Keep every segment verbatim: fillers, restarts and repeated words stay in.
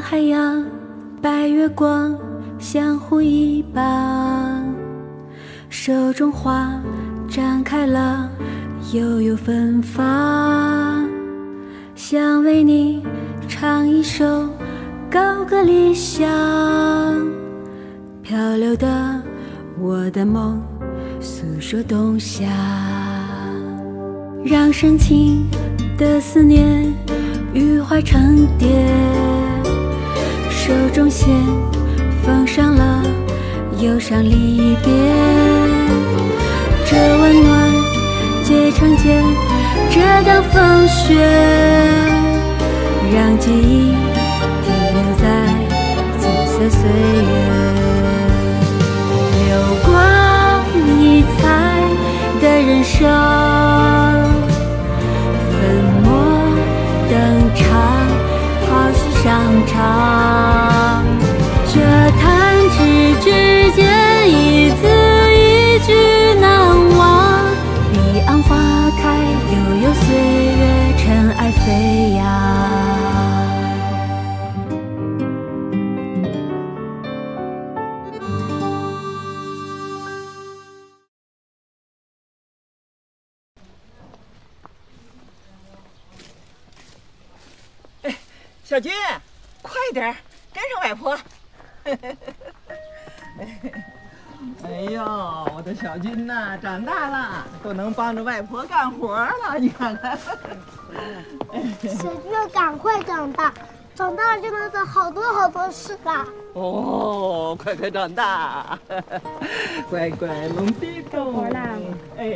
海洋，白月光相互依傍，手中花展开了悠悠芬芳，想为你唱一首高歌理想，漂流的我的梦诉说冬夏，让深情的思念羽化成蝶，手中线缝上了忧伤离别，这温暖结成茧，这道风雪，让记忆停留在紫色岁月，流光溢彩的人生，粉墨登场，抛弃上场，这弹指之间，一字一句难忘，彼岸花开，悠悠岁月，尘埃飞扬。小军，快点，跟上外婆！哎呦，我的小军呐、啊，长大了，都能帮着外婆干活了，你看看。小军要赶快长大，长大了就能做好多好多事了。哦，快快长大，乖乖龙弟干活啦！哎。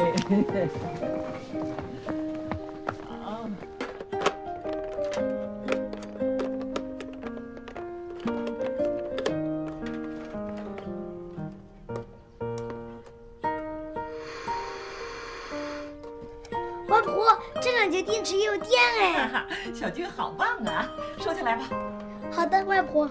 电池也有电哎、啊！小军好棒啊，收起来吧。好的，外婆。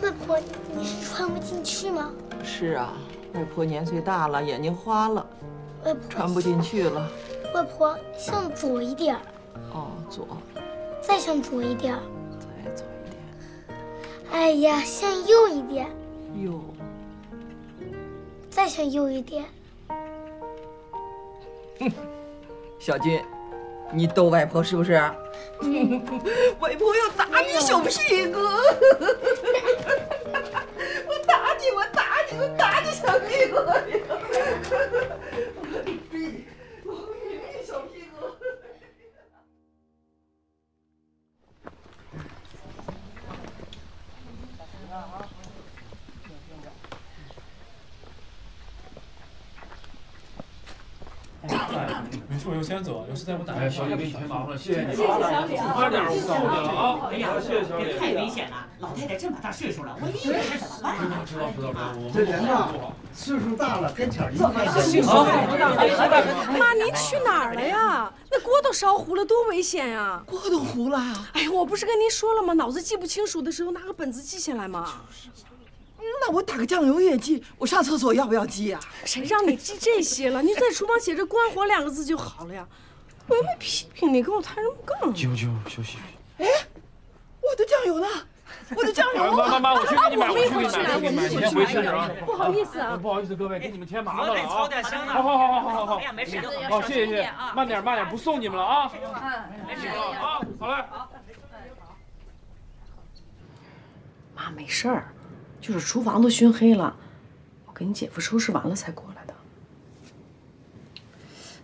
外婆，你是穿不进去吗？是啊。外婆年岁大了，眼睛花了，外婆穿不进去了。外婆向左一点。哦，左。再向左一点。再左一点。哎呀，向右一点。右。再向右一点。哼，小军，你逗外婆是不是？嗯、外婆要打你小屁股。我打你，我打。我打你小屁股！我呸！我呸你小屁股！没事，我优先走，要是再不打，小李给你太忙了，谢谢你。快点，我走了啊！哎呀，谢谢小李，太危险了。老太太这么大岁数了，我一个人怎么办呢？知道知道知道，这人呐，岁数大了跟前儿一样。妈，您去哪儿了呀？那锅都烧糊了，多危险呀！锅都糊了呀！哎呀，我不是跟您说了吗？脑子记不清楚的时候拿个本子记下来吗？那我打个酱油也记，我上厕所要不要记呀？谁让你记这些了？你在厨房写着"关火"两个字就好了呀。我又没批评你，跟我谈什么杠？舅舅，休息。哎，我的酱油呢？我的酱油，妈妈妈，我去给你买，我去给你买，你先回去啊！不好意思啊，不好意思，各位给你们添麻烦了啊！好好好好好好，没事，好，谢谢，慢点慢点，不送你们了啊！嗯，没事啊，好嘞。妈没事儿，就是厨房都熏黑了，我给你姐夫收拾完了才过来的。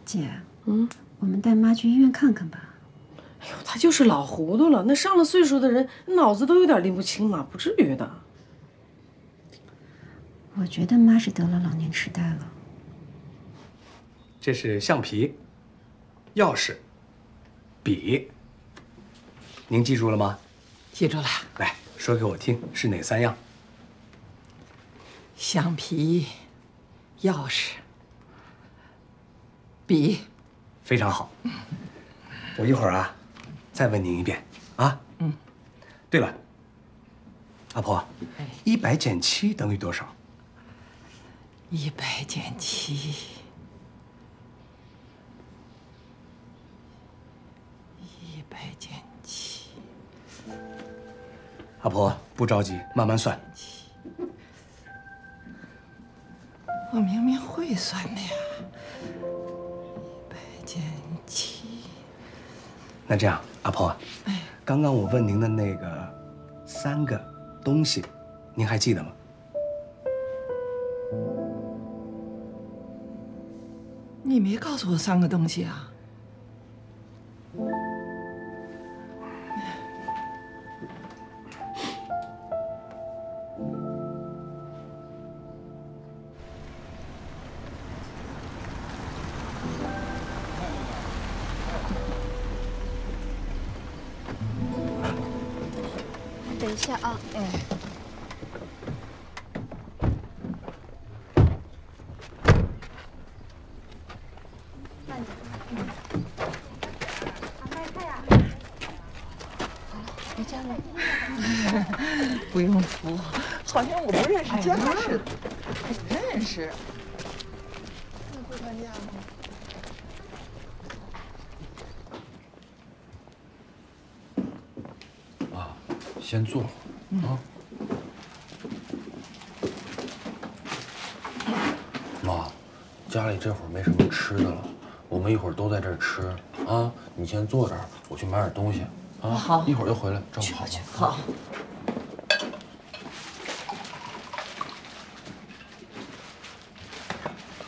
姐，嗯，我们带妈去医院看看吧。哎呦，他就是老糊涂了。那上了岁数的人，脑子都有点拎不清了，不至于的。我觉得妈是得了老年痴呆了。这是橡皮、钥匙、笔，您记住了吗？记住了。来说给我听，是哪三样？橡皮、钥匙、笔。非常好。我一会儿啊，再问您一遍啊。嗯。对了，阿婆，一百减七等于多少？一百减七，一百减七。阿婆，不着急，慢慢算。我明明会算的呀。 那这样，阿婆，刚刚我问您的那个三个东西，您还记得吗？你没告诉我三个东西啊？等一下啊，哎，慢点，嗯，买菜呀，好了，回家了，不用扶，好像我不认识家似的，不认识，你会搬家吗？ 先坐啊，妈，家里这会儿没什么吃的了，我们一会儿都在这儿吃啊。你先坐这儿，我去买点东西啊。好，一会儿就回来，照顾好。好。喝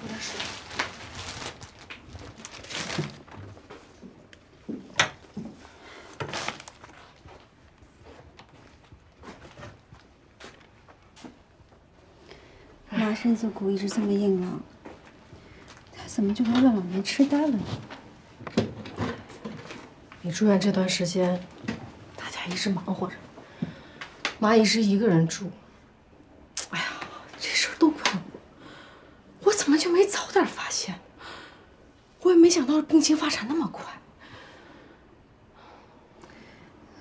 点水。身子骨一直这么硬朗，他怎么就跟让老年痴呆了呢？你住院这段时间，大家一直忙活着，妈一直一个人住。哎呀，这事儿都怪我，我怎么就没早点发现？我也没想到病情发展那么快。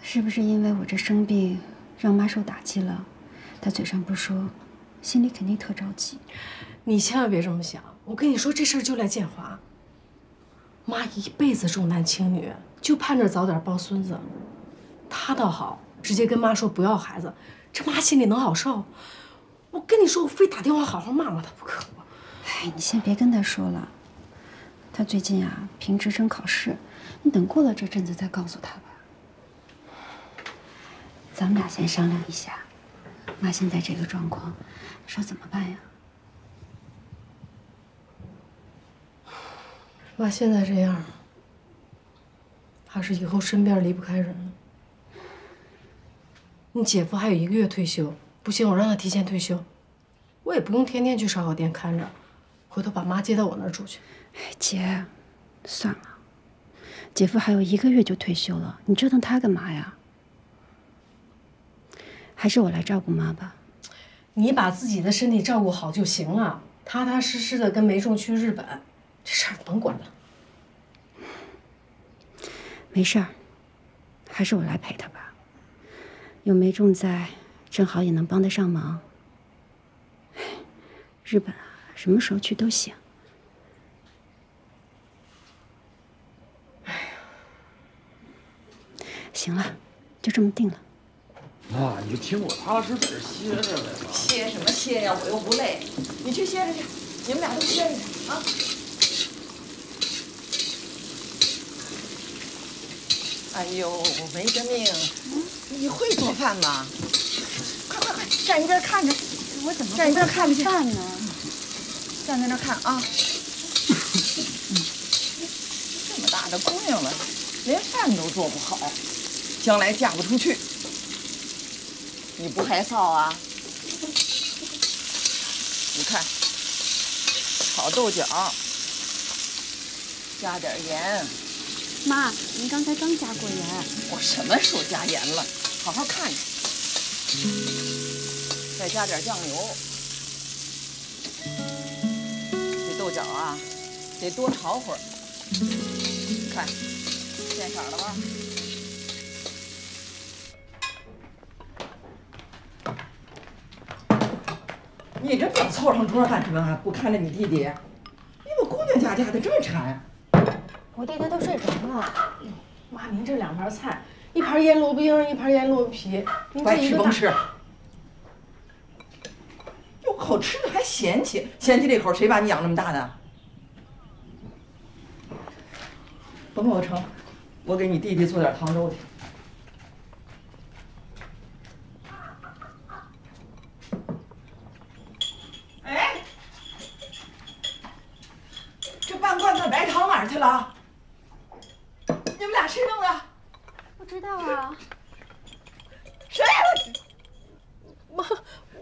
是不是因为我这生病，让妈受打击了？她嘴上不说。 心里肯定特着急，你千万别这么想。我跟你说，这事儿就赖建华。妈一辈子重男轻女，就盼着早点抱孙子。他倒好，直接跟妈说不要孩子，这妈心里能好受？我跟你说，我非打电话好好骂骂他不可。哎，你先别跟他说了。他最近啊，评职称考试，你等过了这阵子再告诉他吧。咱们俩先商量一下。 妈现在这个状况，你说怎么办呀？妈现在这样，怕是以后身边离不开人了。你姐夫还有一个月退休，不行，我让他提前退休，我也不用天天去烧烤店看着，回头把妈接到我那儿住去。哎，姐，算了，姐夫还有一个月就退休了，你折腾他干嘛呀？ 还是我来照顾妈吧，你把自己的身体照顾好就行了，踏踏实实的跟没中去日本，这事儿甭管了。没事儿，还是我来陪他吧，有没中在，正好也能帮得上忙。日本啊，什么时候去都行。哎呀，行了，就这么定了。 妈，你就听我踏踏实实歇着呗。歇什么歇呀？我又不累，你去歇着去，你们俩都歇着去啊。哎呦，我没这命。你会做饭吗？快快快，站一边看着。我怎么站一边看着去？饭呢？站在那看啊。这么大的姑娘了，连饭都做不好，将来嫁不出去。 你不害臊啊？你看，炒豆角，加点盐。妈，您刚才刚加过盐。我什么时候加盐了？好好看看。再加点酱油。这豆角啊，得多炒会儿。看，现场了吧？你这不凑上桌干什么？不看着你弟弟，你把姑娘家家的这么馋？我弟弟都睡着了。妈，您这两盘菜，一盘腌萝卜缨，一盘腌萝卜皮，您这一个大。甭吃，有口吃的还嫌弃，嫌弃这口，谁把你养那么大的？ 甭管我盛，我给你弟弟做点糖粥去。哎，这半罐子白糖哪儿去了？你们俩谁弄的？不知道啊。谁？妈，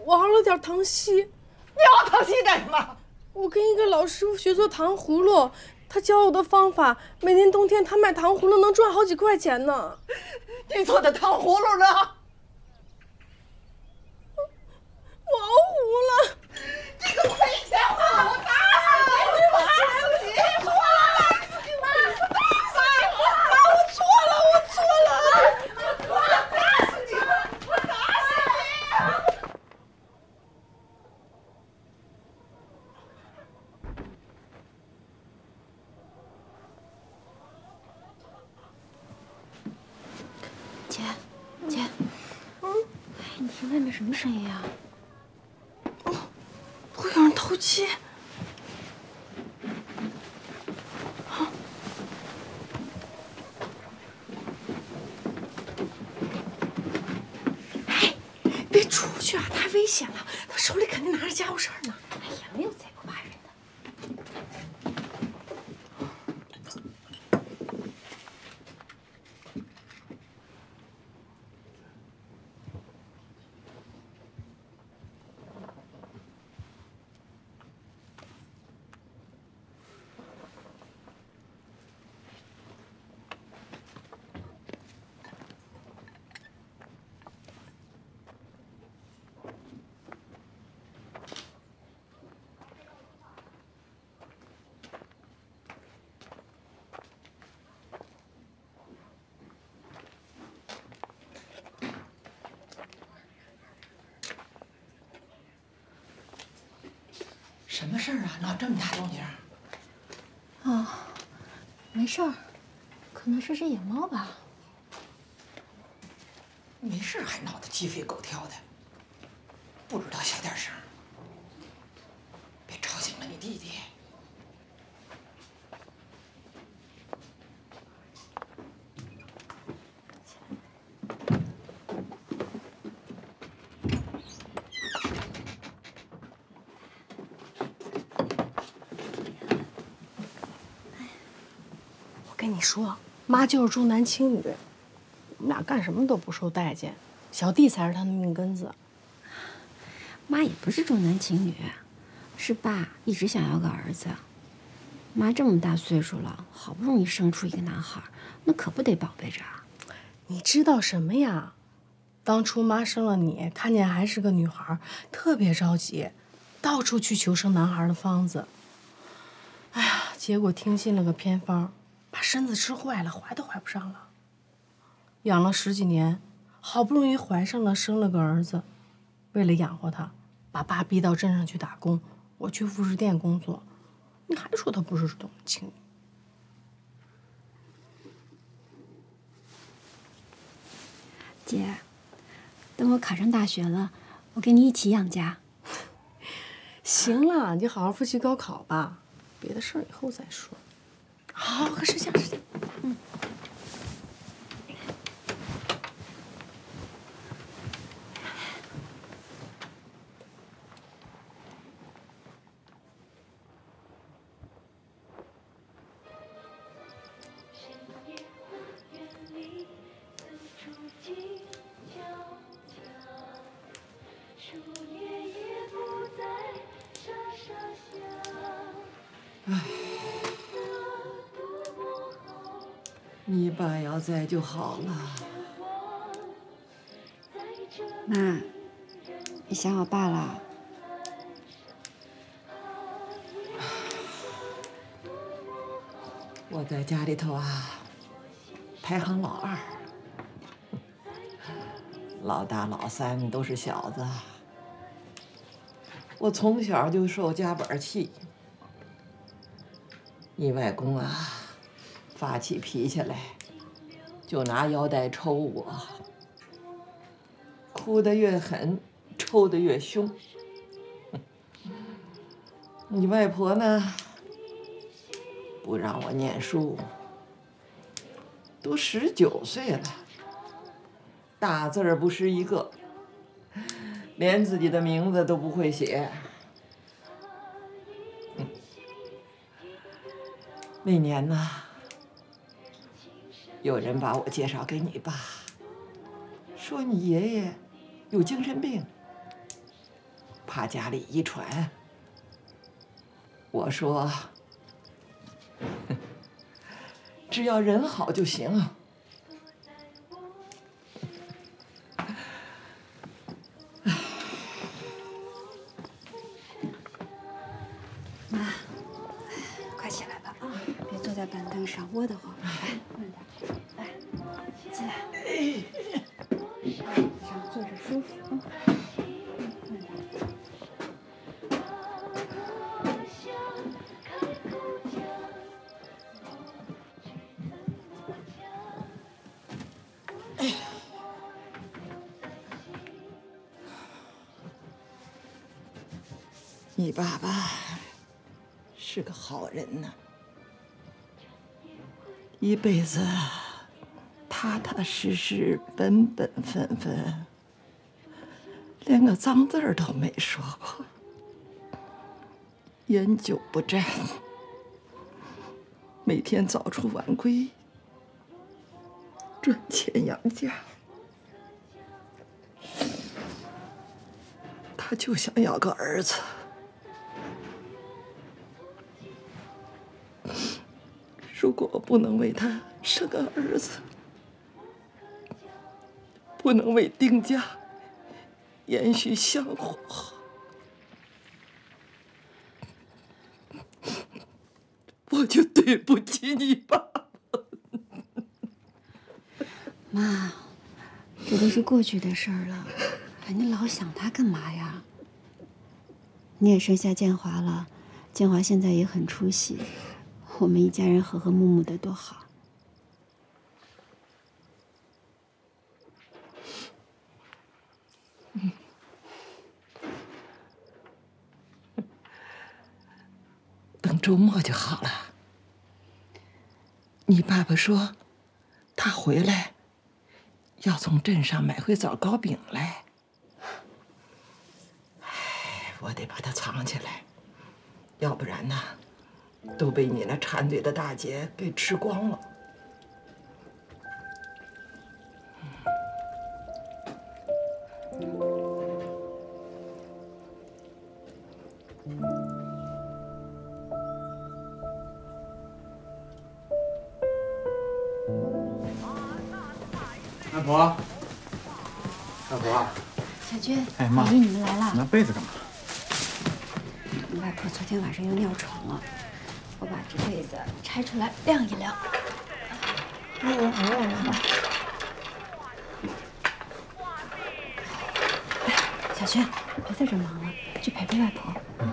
我熬了点糖稀。你熬糖稀干什么？我跟一个老师傅学做糖葫芦。 他教我的方法，每年冬天他卖糖葫芦能赚好几块钱呢。你做的糖葫芦呢？我熬糊了。你个亏钱货！我打死你！我打死你！我打死你！我打死你！妈，我错了，我错了！我打死你！我打死你！ 姐，嗯，哎，你听外面什么声音啊？哦，会有人偷窃。啊！哎，别出去啊，太危险了，他手里肯定拿着家伙事儿呢。哎呀，没有贼不怕人的。 什么事儿啊？闹这么大动静啊？哦，没事儿，可能是只野猫吧。没事还闹得鸡飞狗跳的，不知道小点声，别吵醒了你弟弟。你说，妈就是重男轻女，我们俩干什么都不受待见，小弟才是他的命根子。妈也不是重男轻女，是爸一直想要个儿子。妈这么大岁数了，好不容易生出一个男孩，那可不得宝贝着啊。你知道什么呀？当初妈生了你，看见还是个女孩，特别着急，到处去求生男孩的方子。哎呀，结果听信了个偏方。 把身子吃坏了，怀都怀不上了。养了十几年，好不容易怀上了，生了个儿子。为了养活他，把爸逼到镇上去打工，我去副食店工作。你还说他不是重男轻女？姐，等我考上大学了，我跟你一起养家。行了，你好好复习高考吧，别的事儿以后再说。 好，快睡觉，睡觉。嗯。你爸要在就好了。妈，你想我爸了？我在家里头啊，排行老二，老大、老三都是小子。我从小就受家本气，你外公啊，发起脾气来就拿腰带抽我，哭得越狠，抽得越凶。你外婆呢，不让我念书。 都十九岁了，大字儿不识一个，连自己的名字都不会写。嗯、那年呢，有人把我介绍给你爸，说你爷爷有精神病，怕家里遗传。我说。 只要人好就行啊！妈，快起来吧啊！别坐在板凳上窝得慌。来，慢点，来，进来。椅子上坐着舒服啊。慢点。你爸爸是个好人呢，一辈子踏踏实实、本本分分，连个脏字儿都没说过，烟酒不沾，每天早出晚归，赚钱养家。他就想要个儿子。 如果我不能为他生个儿子，不能为丁家延续香火，我就对不起你爸爸。妈，这都是过去的事儿了，哎，你老想他干嘛呀？你也生下建华了，建华现在也很出息。 我们一家人和和睦睦的多好。等周末就好了。你爸爸说，他回来要从镇上买回枣糕饼来。哎，我得把它藏起来，要不然呢？ 都被你那馋嘴的大姐给吃光了。外婆，外婆，小军，哎妈，你们来了，拿被子干嘛？你外婆昨天晚上又尿床了。 我把这被子拆出来晾一晾。嗯嗯嗯。小轩，别在这忙了，去陪陪外婆。嗯。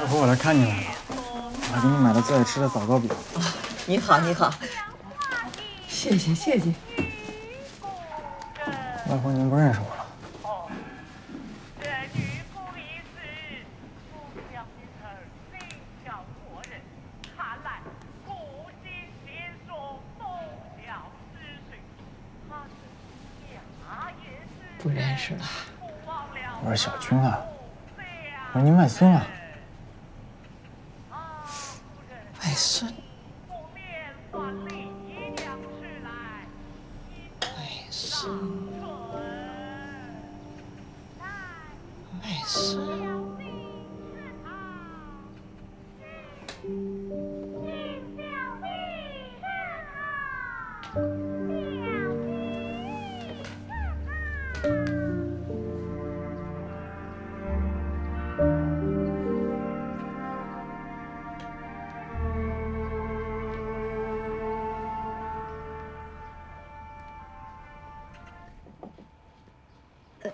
外婆，我来看你来了，我给你买了最爱吃的枣糕饼。你好，你好。谢谢，谢谢。外婆，您不认识我了。 不认识了，我是小军啊，我是您外孙啊。外孙，外孙，外孙。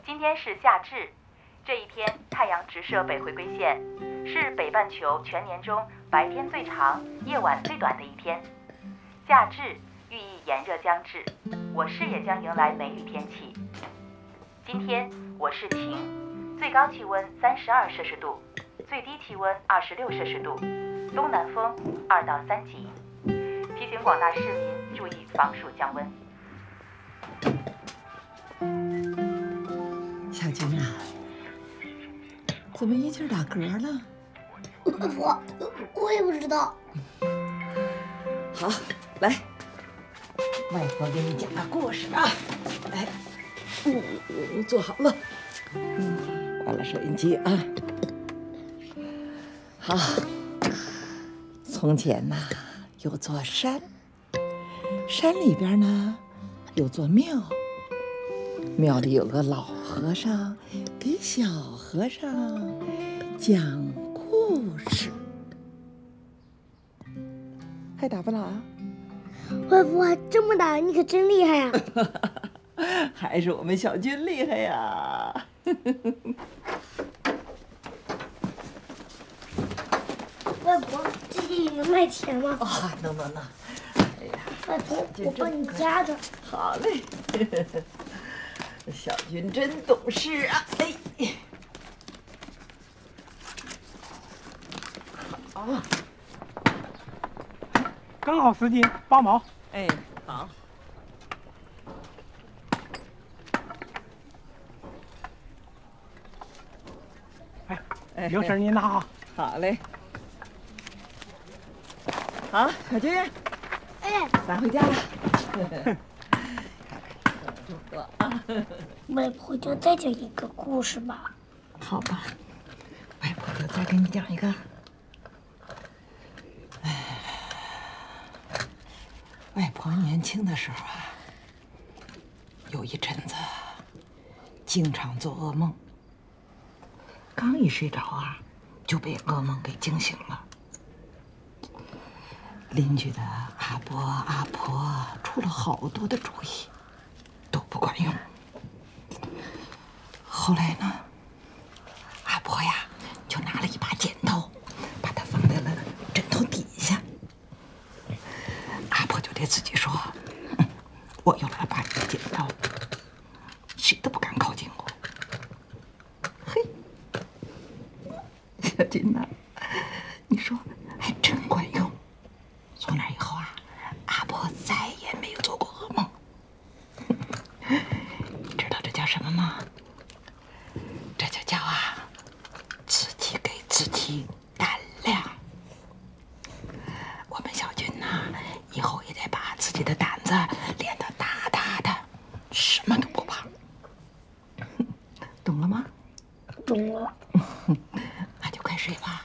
今天是夏至，这一天太阳直射北回归线，是北半球全年中白天最长、夜晚最短的一天。夏至寓意炎热将至，我市也将迎来梅雨天气。今天我市晴，最高气温三十二摄氏度，最低气温二十六摄氏度，东南风二到三级。提醒广大市民注意防暑降温。 小金啊，怎么一劲儿打嗝了？我我也不知道。好，来，外婆给你讲个故事啊。来，嗯，坐好了，嗯，关了收音机啊。好，从前呐，有座山，山里边呢有座庙。 庙里有个老和尚给小和尚讲故事，还打不打啊？外婆这么打，你可真厉害呀！还是我们小军厉害呀！外婆，最近能卖钱吗？啊、哦，能能能！哎呀，外婆，我帮你夹着。好嘞。小军真懂事啊！哎，好，刚好十斤八毛。哎，好。哎，有事您拿啊。好嘞。好，小军，哎，拿回家了。外婆就再讲一个故事吧。好吧，外婆就再给你讲一个。哎，外婆年轻的时候啊，有一阵子经常做噩梦。刚一睡着啊，就被噩梦给惊醒了。邻居的阿伯阿婆出了好多的主意。 都不管用。后来呢，阿婆呀就拿了一把剪刀，把它放在了枕头底下。阿婆就对自己说：“嗯、我有了把剪刀，谁都不敢靠近我。”嘿，小金呐、啊，你说还真管用。从那以后啊，阿婆再也没有做过噩梦。 知道这叫什么吗？这就叫啊，自己给自己胆量。我们小军呐、啊，以后也得把自己的胆子练得大大的，什么都不怕。懂了吗？懂了。那就快睡吧。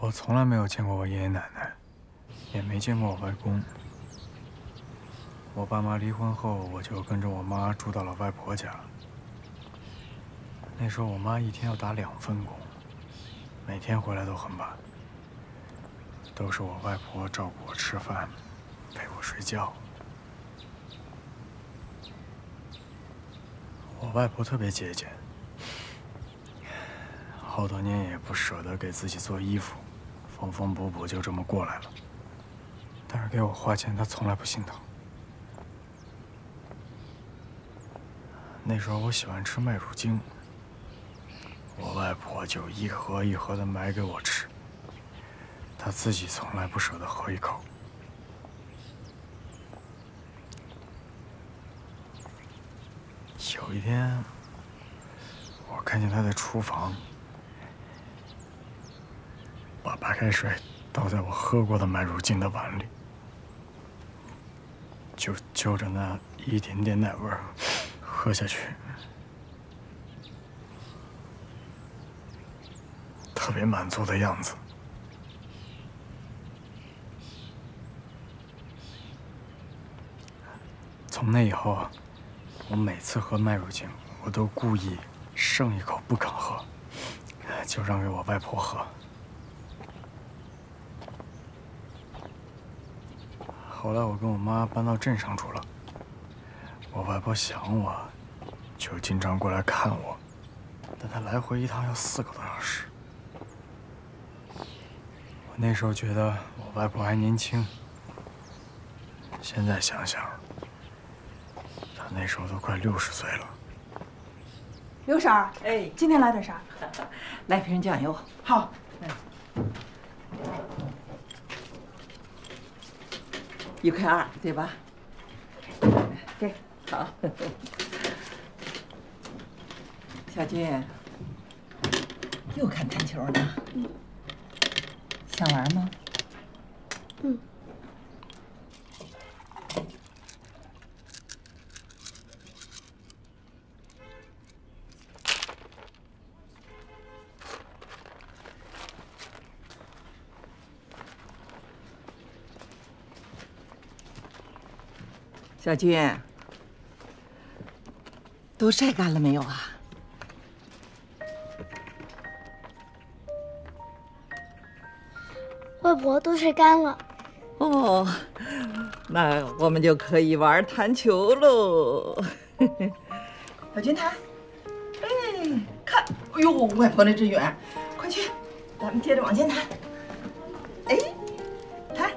我从来没有见过我爷爷奶奶，也没见过我外公。我爸妈离婚后，我就跟着我妈住到了外婆家。那时候我妈一天要打两份工，每天回来都很晚。都是我外婆照顾我吃饭，陪我睡觉。我外婆特别节俭，好多年也不舍得给自己做衣服。 缝缝补补就这么过来了，但是给我花钱，他从来不心疼。那时候我喜欢吃麦乳精，我外婆就一盒一盒的买给我吃，她自己从来不舍得喝一口。有一天，我看见他在厨房把白开水倒在我喝过的满乳净的碗里，就就着那一点点奶味儿喝下去，特别满足的样子。 从那以后，我每次喝麦乳精，我都故意剩一口不肯喝，就让给我外婆喝。后来我跟我妈搬到镇上住了，我外婆想我，就经常过来看我，但她来回一趟要四个多小时。我那时候觉得我外婆还年轻，现在想想。 那时候都快六十岁了。刘婶儿，哎，今天来点啥？来瓶酱油。好。一块二，对吧？对。好。小军，又看弹球呢？嗯。想玩吗？嗯。 小军，都晒干了没有啊？外婆都晒干了。哦，那我们就可以玩弹球喽。小军弹，哎，看，哎呦，外婆那只远，快去，咱们接着往前弹。哎，弹，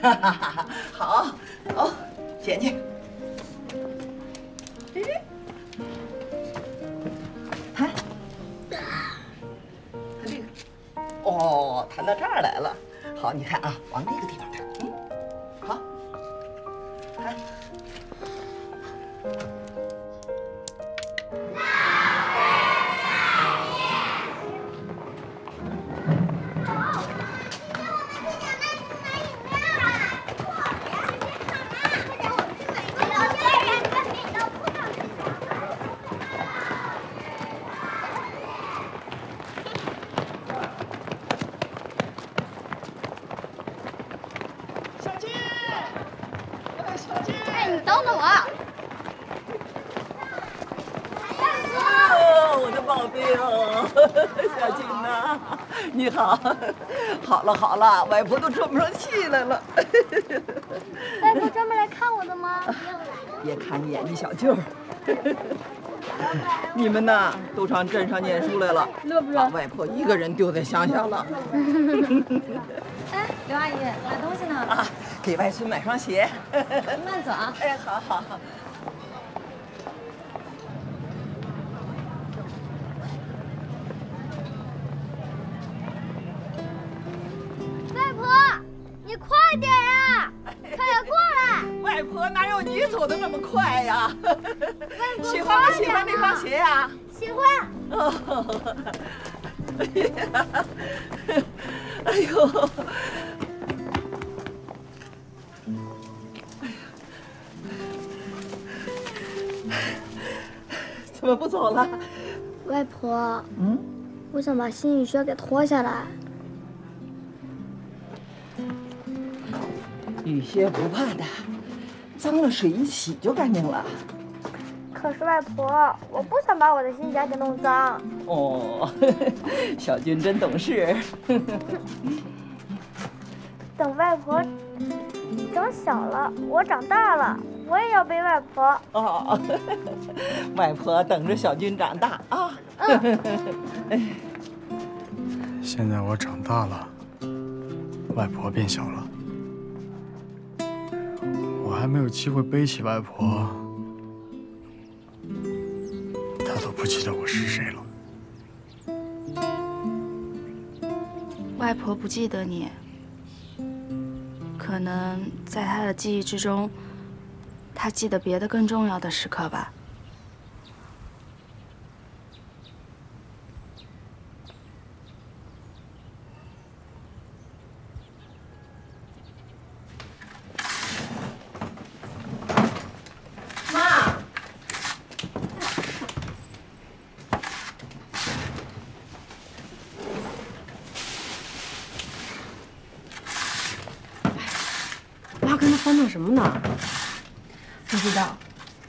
哈哈哈哈，好，好。 捡去，弹，它这个，哦，弹到这儿来了。好，你看啊，往那个地方弹，嗯，好，弹。好，好了好了，外婆都喘不上气来了。外婆专门来看我的吗？也看你眼睛小舅。你们呐，都上镇上念书来了，把外婆一个人丢在乡下了。哎，刘阿姨，买东西呢？啊，给外孙买双鞋。慢走啊！哎，好好好。 喜欢不喜欢那双鞋呀？喜欢。哦，哎呀，哎呦，哎呀，怎么不走了？外婆，嗯，我想把新雨轩给脱下来。雨靴不怕的，脏了水一洗就干净了。 可是外婆，我不想把我的新家给弄脏。哦，小军真懂事。等外婆长小了，我长大了，我也要背外婆。哦，外婆等着小军长大啊。嗯。现在我长大了，外婆变小了，我还没有机会背起外婆。 不记得我是谁了。外婆不记得你，可能在她的记忆之中，她记得别的更重要的时刻吧。翻腾什么呢？不知道，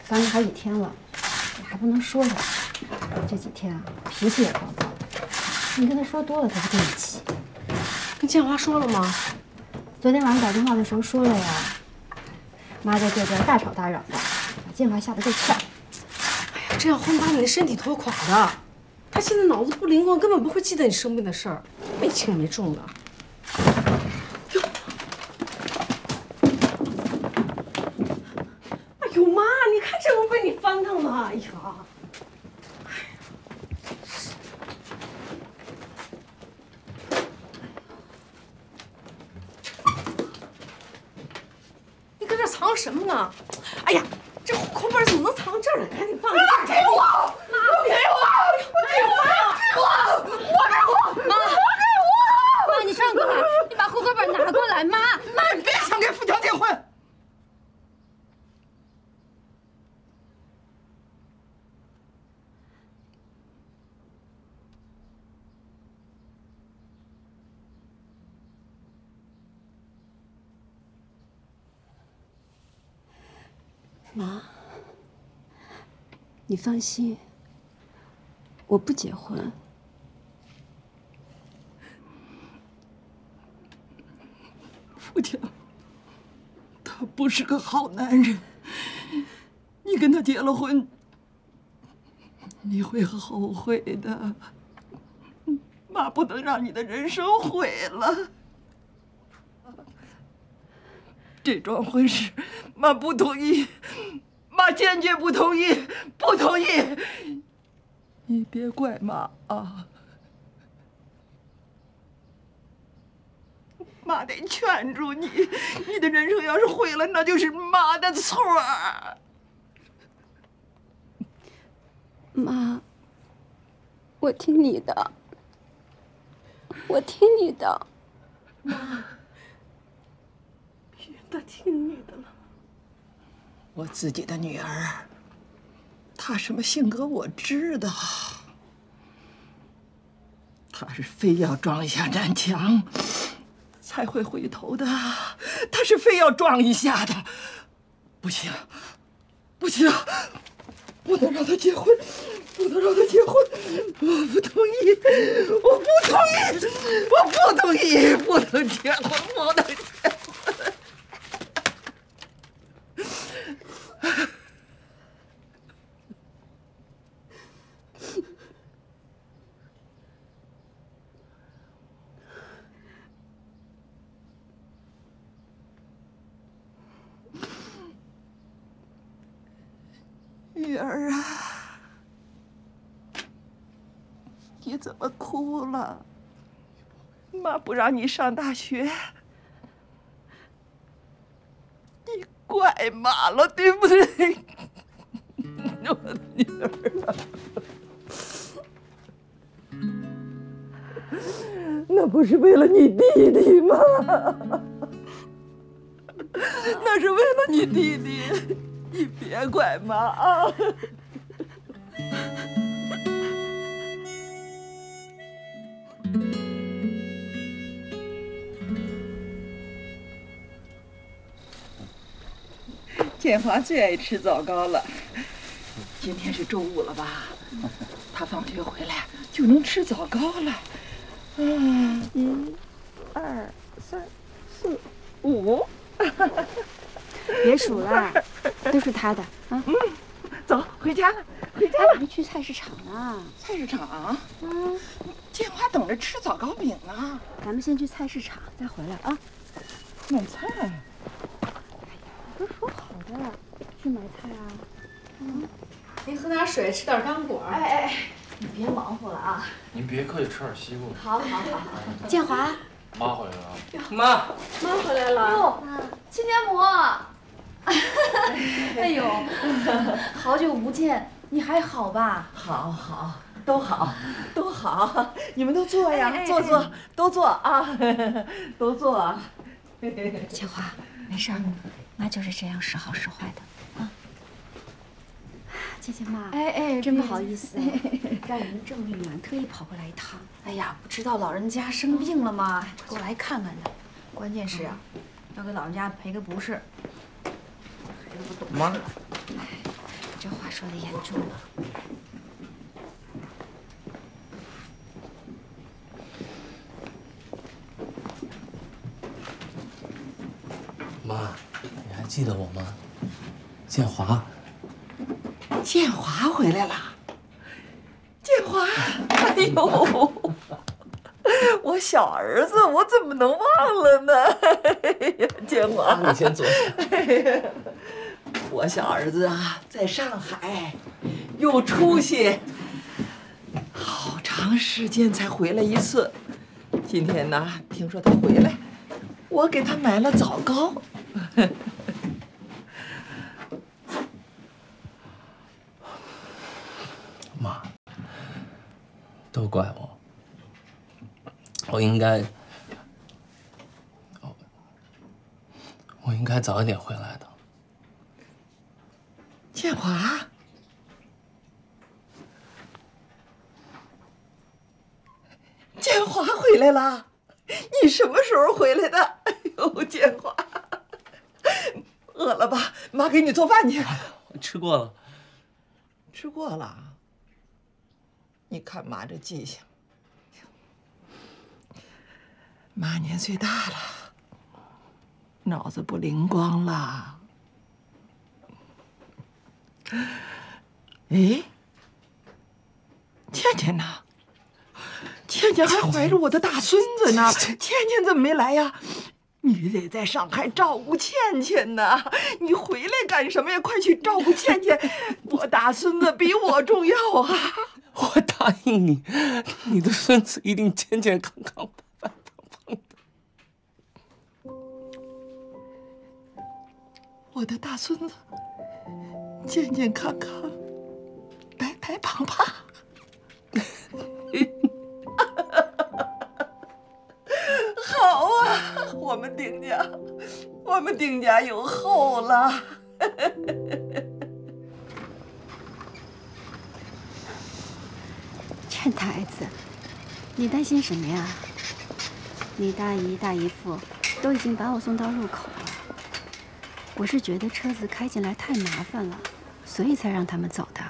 翻了好几天了，你还不能说他。这几天啊，脾气也暴躁，你跟他说多了，他就跟你急。跟建华说了吗？昨天晚上打电话的时候说了呀。妈在这边大吵大嚷的，把建华吓得够呛。哎呀，这样会把你的身体拖垮的。他现在脑子不灵光，根本不会记得你生病的事儿，没轻没重的。 翻腾了，哎呀！你搁这藏什么呢？哎呀，这户口本怎么能藏这儿呢？赶紧放下！给我！我给我！我给我！我给我！我给我！妈！我给我！妈，你上过来，你把户口本拿过来，妈！妈，你别想跟富强结婚。 妈，你放心，我不结婚。富强，他不是个好男人，你跟他结了婚，你会后悔的。妈不能让你的人生毁了。 这桩婚事，妈不同意，妈坚决不同意，不同意！你别怪妈啊，妈得劝住你，你的人生要是毁了，那就是妈的错儿。妈，我听你的，我听你的，妈。 他听你的了。我自己的女儿，她什么性格我知道。她是非要撞一下南墙，才会回头的。她是非要撞一下的，不行，不行，不能让她结婚，不能让她结婚。我不同意，我不同意，我不同意，不能结婚，不能结婚。 女儿啊，你怎么哭了？妈不让你上大学。 怪妈了，对不对？我的女儿啊，那不是为了你弟弟吗？那是为了你弟弟，你别怪妈啊！ 建华最爱吃枣糕了，今天是周五了吧？他放学回来就能吃枣糕了。啊，一、二、三、四、五，别数了，都是他的啊。嗯，走，回家了，回家了。没去菜市场啊？菜市场？嗯，建华等着吃枣糕饼呢。咱们先去菜市场，再回来啊。买菜。 不是说好的去买菜啊？嗯，您喝点水，吃点干果。哎哎哎，你别忙活了啊！您别客气，吃点西瓜。好，好，好。建华，妈回来了。妈，妈回来了。哟，亲家母，哎呦，好久不见，你还好吧？好好，都好，都好。你们都坐呀，坐坐，都坐啊，都坐。建华，没事。 妈就是这样，时好时坏的啊。姐姐妈，哎哎，真不好意思，让你们郑院长特意跑过来一趟。哎呀，不知道老人家生病了吗？过来看看呢。关键是啊，要给老人家赔个不是。都不懂事。妈，你这话说的严重了。妈，你还记得我吗？建华，建华回来了。建华，哎呦！ 我小儿子，我怎么能忘了呢？建华，你先坐下。我小儿子啊，在上海有出息，好长时间才回来一次。今天呢，听说他回来，我给他买了枣糕。妈，都怪我。 我应该，我应该早一点回来的。建华，建华回来了！你什么时候回来的？哎呦，建华，饿了吧？妈给你做饭去。吃过了。吃过了。你看妈这记性。 妈年岁大了，脑子不灵光了。哎，倩倩呢？倩倩还怀着我的大孙子呢。倩倩怎么没来呀？你得在上海照顾倩倩呢。你回来干什么呀？快去照顾倩倩。我大孙子比我重要啊！我答应你，你的孙子一定健健康康。 我的大孙子健健康康、白白胖胖，好啊！我们丁家，我们丁家有后了。陈台子，你担心什么呀？你大姨、大姨父都已经把我送到路口了。 我是觉得车子开进来太麻烦了，所以才让他们走的。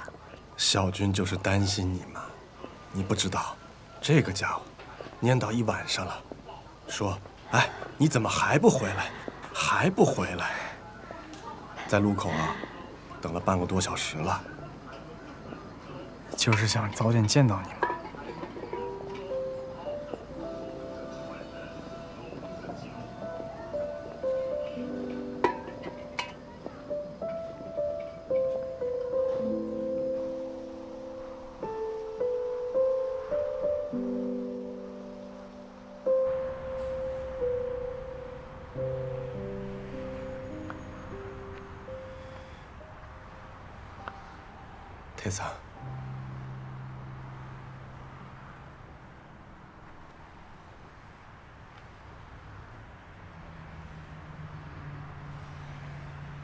小军就是担心你嘛，你不知道，这个家伙念叨一晚上了，说：“哎，你怎么还不回来？还不回来？”在路口啊，等了半个多小时了。就是想早点见到你嘛。 铁子，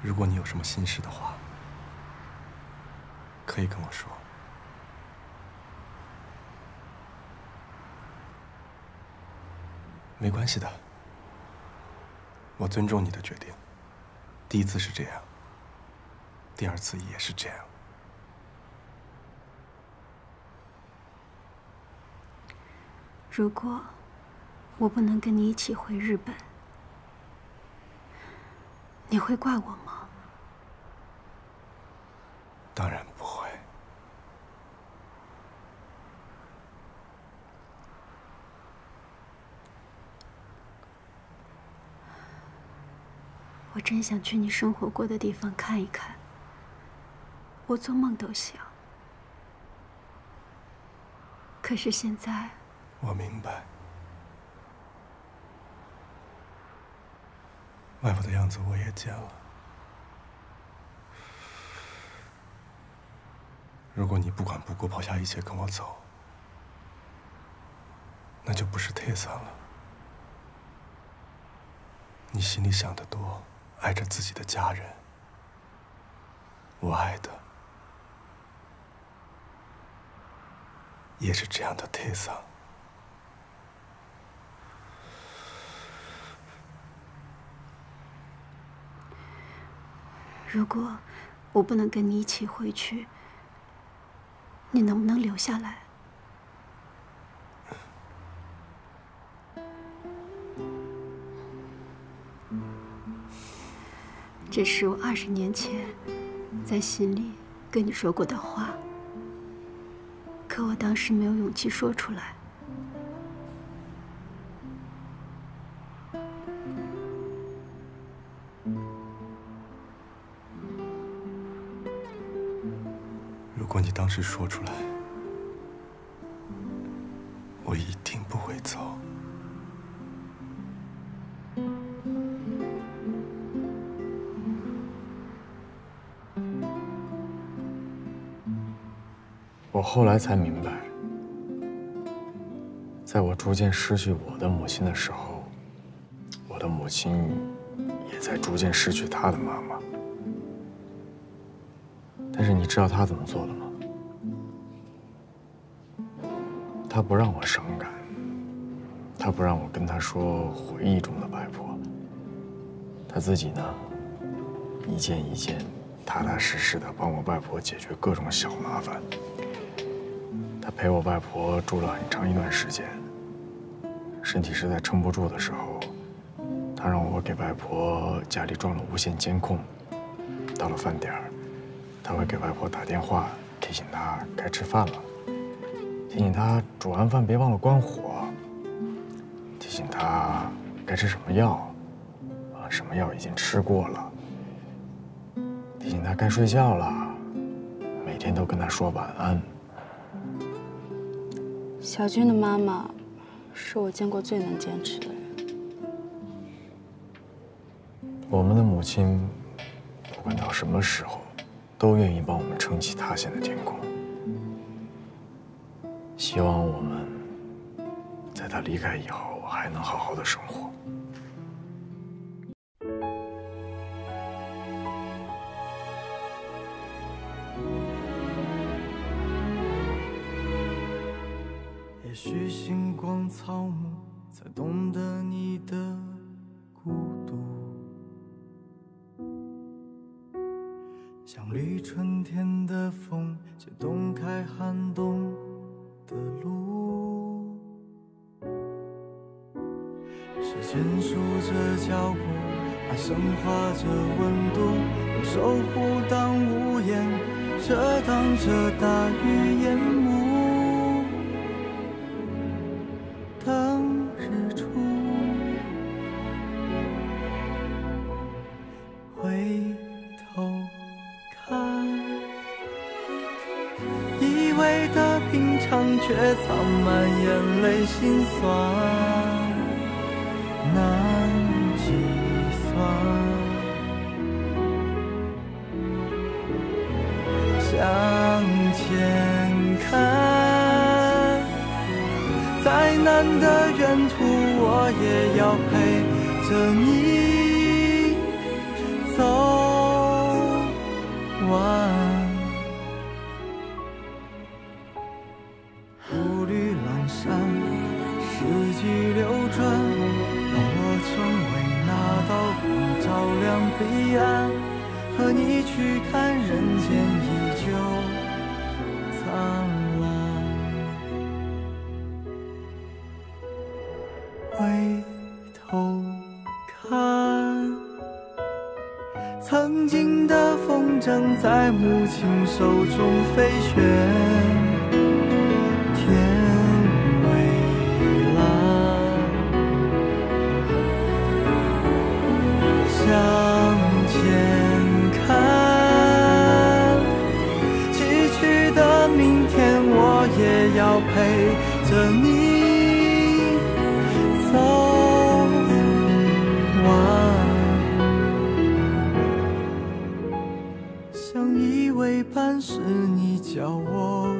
如果你有什么心事的话，可以跟我说。没关系的，我尊重你的决定。第一次是这样，第二次也是这样。 如果我不能跟你一起回日本，你会怪我吗？当然不会。我真想去你生活过的地方看一看，我做梦都想。可是现在。 我明白，外婆的样子我也见了。如果你不管不顾抛下一切跟我走，那就不是退散了。你心里想得多，爱着自己的家人，我爱的也是这样的退散。如果我不能跟你一起回去，你能不能留下来？这是我二十年前在心里跟你说过的话，可我当时没有勇气说出来。 如果你当时说出来，我一定不会走。我后来才明白，在我逐渐失去我的母亲的时候，我的母亲也在逐渐失去她的妈妈。 但是你知道他怎么做的吗？他不让我伤感，他不让我跟他说回忆中的白婆，他自己呢，一件一件踏踏实实的帮我外婆解决各种小麻烦。他陪我外婆住了很长一段时间，身体实在撑不住的时候，他让我给外婆家里装了无线监控，到了饭点儿。 他会给外婆打电话，提醒她该吃饭了，提醒她煮完饭别忘了关火，提醒她该吃什么药，啊，什么药已经吃过了，提醒她该睡觉了，每天都跟她说晚安。小军的妈妈是我见过最能坚持的人。我们的母亲，不管到什么时候。 都愿意帮我们撑起塌陷的天空。希望我们在他离开以后，还能好好的生活。也许星光草木，才懂得你的孤独。 像绿春天的风，解冻开寒冬的路。时间数着脚步，爱升华着温度，用守护当屋檐，遮挡着大雨淹没。当日出，回头。 以为的平常，却藏满眼泪，心酸难计算。向前看，再难的远途，我也要陪着你走完。 彼岸，和你去看人间依旧灿烂。回头看，曾经的风筝在母亲手中飞旋。 着你走完，像依偎般是你教我。